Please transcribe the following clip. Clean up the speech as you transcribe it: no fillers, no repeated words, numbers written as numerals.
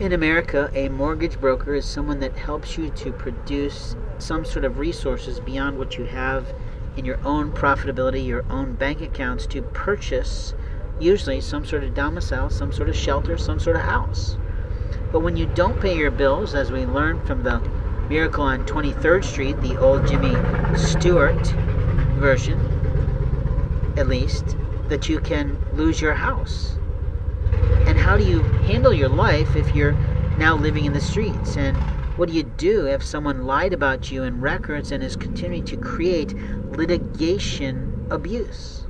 In America, a mortgage broker is someone that helps you to produce some sort of resources beyond what you have in your own profitability, your own bank accounts, to purchase usually some sort of domicile, some sort of shelter, some sort of house. But when you don't pay your bills, as we learned from the Miracle on 23rd Street, the old Jimmy Stewart version, at least, that you can lose your house. And how do you handle your life if you're now living in the streets? And what do you do if someone lied about you in records and is continuing to create litigation abuse?